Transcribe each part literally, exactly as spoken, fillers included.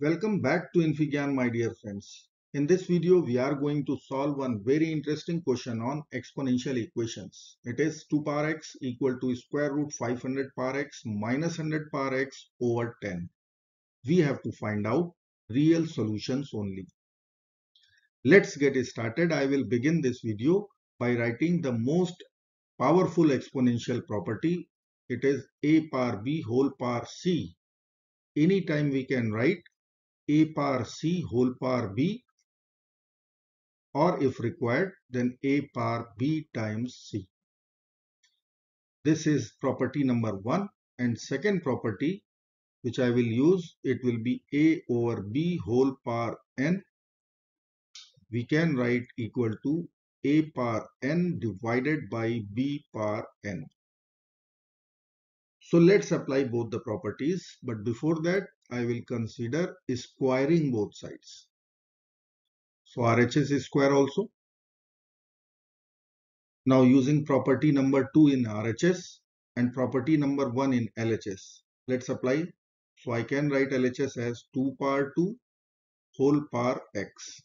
Welcome back to infyGyan, my dear friends. In this video, we are going to solve one very interesting question on exponential equations. It is two power x equal to square root five hundred power x minus one hundred power x over ten. We have to find out real solutions only. Let's get started. I will begin this video by writing the most powerful exponential property. It is a power b whole power c. Anytime we can write a power c whole power b, or if required then a power b times c. This is property number one, and second property which I will use, it will be a over b whole power n. We can write equal to a power n divided by b power n. So let's apply both the properties, but before that I will consider squaring both sides. So R H S is square also. Now using property number two in R H S and property number one in L H S, let's apply. So I can write L H S as two power two whole power x.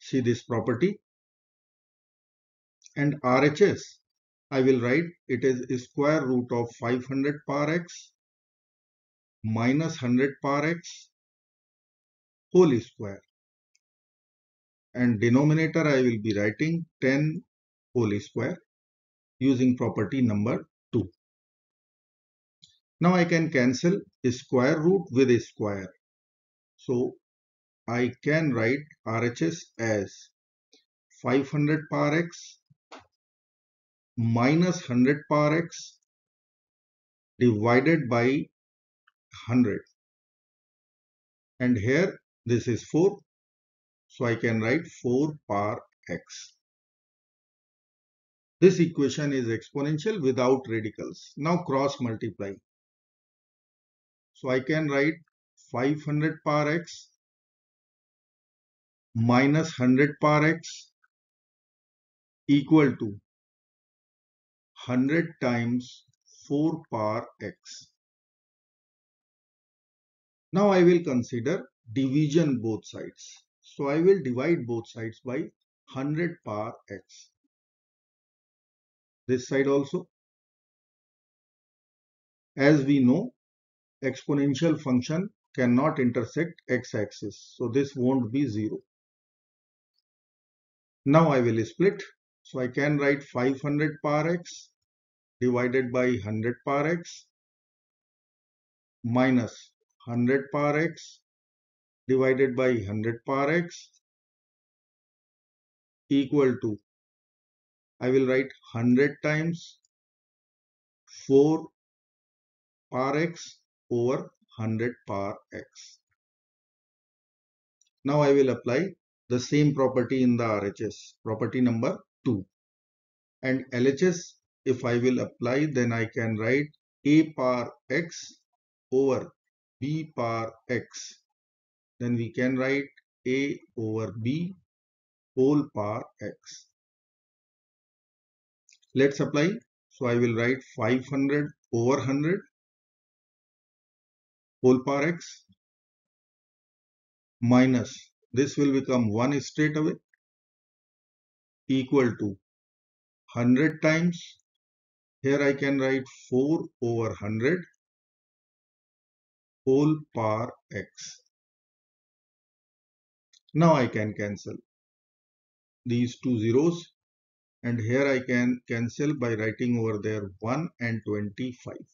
See this property. And R H S, I will write it is square root of five hundred power x minus one hundred power x whole square, and denominator I will be writing ten whole square using property number two. Now I can cancel square root with a square. So I can write R H S as five hundred power x minus one hundred power x divided by one hundred, and here this is four, so I can write four power x. This equation is exponential without radicals. Now cross multiply. So I can write five hundred power x minus one hundred power x equal to one hundred times four power x. Now I will consider division both sides. So I will divide both sides by one hundred power x. This side also. As we know, exponential function cannot intersect x-axis. So this won't be zero. Now I will split. So I can write five hundred power x divided by one hundred power x minus one hundred power x divided by one hundred power x equal to, I will write one hundred times four power x over one hundred power x. Now I will apply the same property in the R H S, property number two, and L H S, if I will apply, then I can write a power x over b power x. Then we can write a over b whole power x. Let's apply. So I will write five hundred over one hundred whole power x minus, this will become one straight away, equal to one hundred times, here I can write four over one hundred whole power x. Now I can cancel these two zeros, and here I can cancel by writing over there one and twenty-five.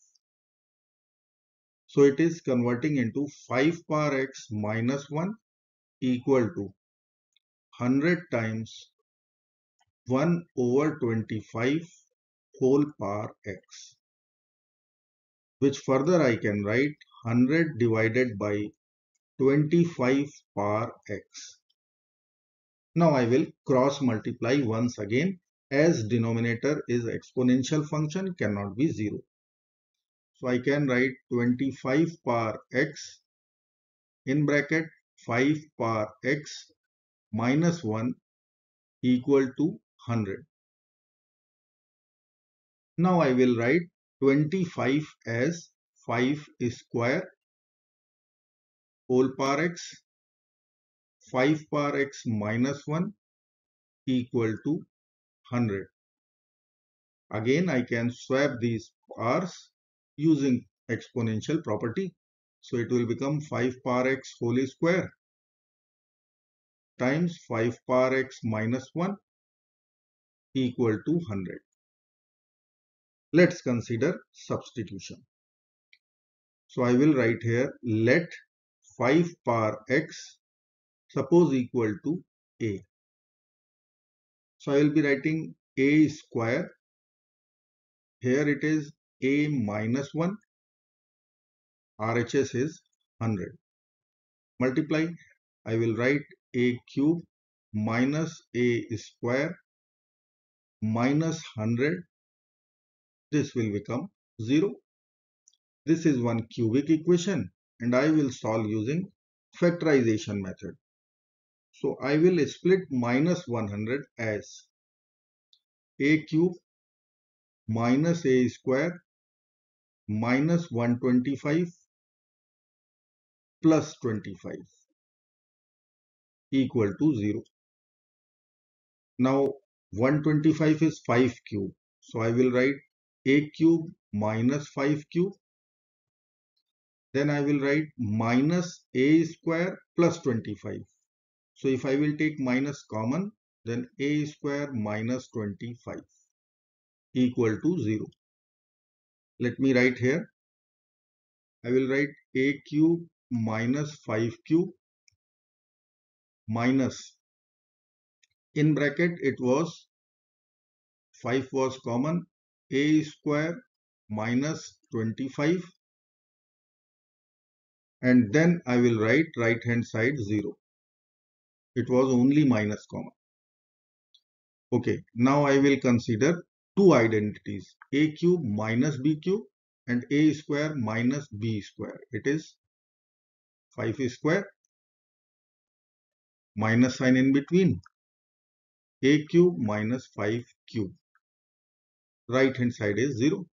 So it is converting into five power x minus one equal to one hundred times one over twenty-five whole power x, which further I can write one hundred divided by twenty-five power x. Now I will cross multiply once again, as denominator is exponential function, cannot be zero. So I can write twenty-five power x in bracket five power x minus one equal to one hundred. Now I will write twenty-five as five square whole power x, five power x minus one equal to one hundred. Again, I can swap these powers using exponential property. So it will become five power x whole square times five power x minus one equal to one hundred. Let's consider substitution. So I will write here let five power x suppose equal to a. So I will be writing a square. Here it is a minus one. R H S is one hundred. Multiply. I will write a cube minus a square minus one hundred. This will become zero. This is one cubic equation and I will solve using factorization method. So I will split minus one hundred as a cube minus a square minus one hundred twenty-five plus twenty-five equal to zero. Now one hundred twenty-five is five cube. So I will write a cube minus five cube. Then I will write minus a square plus twenty-five. So if I will take minus common, then a square minus twenty-five equal to zero. Let me write here. I will write a cube minus five cube minus, in bracket it was five was common, a square minus twenty-five, and then I will write right hand side zero. It was only minus common. Okay, now I will consider two identities, a cube minus b cube and a square minus b square. It is five square, minus sign in between, a cube minus five cube. Right hand side is zero.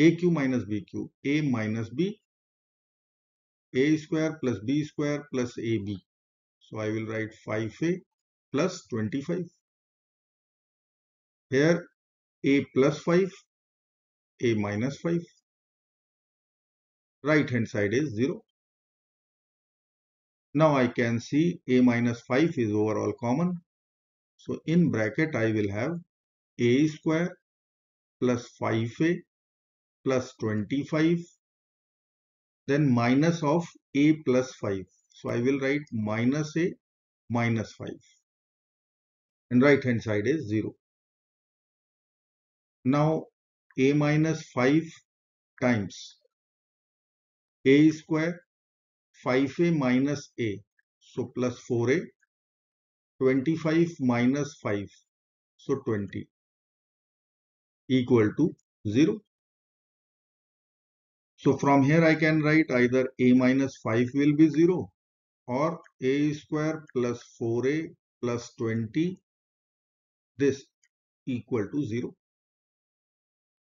A cube minus b cube, a minus b, a square plus b square plus ab. So I will write five a plus twenty-five. Here a plus five, a minus five, right hand side is zero. Now I can see a minus five is overall common. So in bracket I will have a square plus five a plus twenty-five, then minus of a plus five. So I will write minus a minus five and right hand side is zero. Now a minus five times a square five a minus a, so plus four a, twenty-five minus five, so twenty equal to zero. So from here I can write either a minus five will be zero or a square plus four a plus twenty, this equal to zero.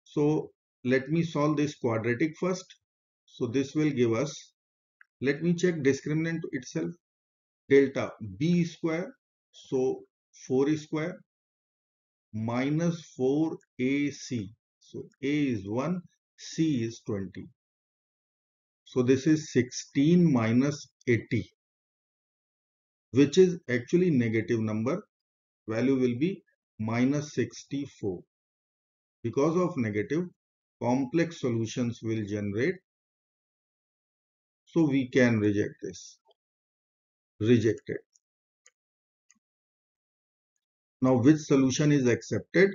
So let me solve this quadratic first. So this will give us, let me check discriminant itself, delta b square, so four square minus four a c. So a is one, c is twenty. So this is sixteen minus eighty, which is actually negative number. Value will be minus sixty-four. Because of negative, complex solutions will generate. So we can reject this. Rejected. Now which solution is accepted?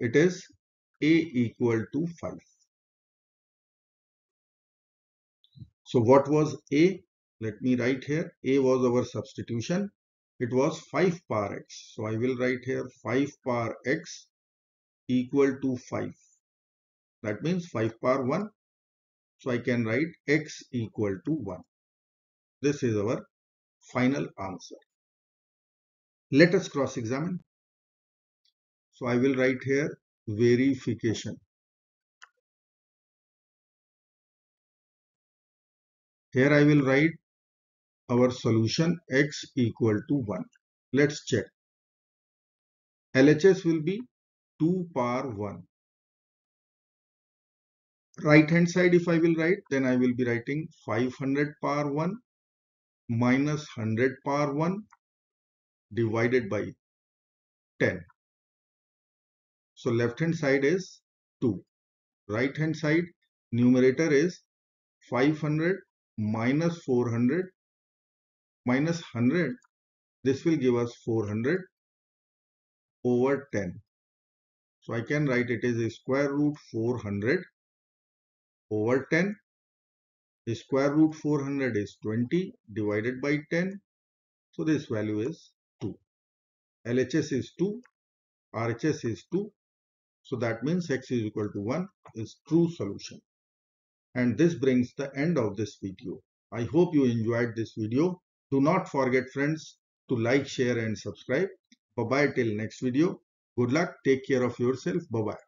It is a equal to five. So what was a? Let me write here. A was our substitution. It was five power x. So I will write here five power x equal to five. That means five power one. So I can write x equal to one. This is our final answer. Let us cross-examine. So I will write here verification. Here I will write our solution x equal to one. Let's check. L H S will be two power one. Right hand side, if I will write, then I will be writing five hundred power one minus one hundred power one divided by ten. So left hand side is two. Right hand side numerator is five hundred minus four hundred minus one hundred. This will give us four hundred over ten. So I can write it is a square root four hundred over ten. The square root four hundred is twenty divided by ten. So this value is two. L H S is two. R H S is two. So that means x is equal to one is true solution. And this brings the end of this video. I hope you enjoyed this video. Do not forget, friends, to like, share and subscribe. Bye bye till next video. Good luck. Take care of yourself. Bye bye.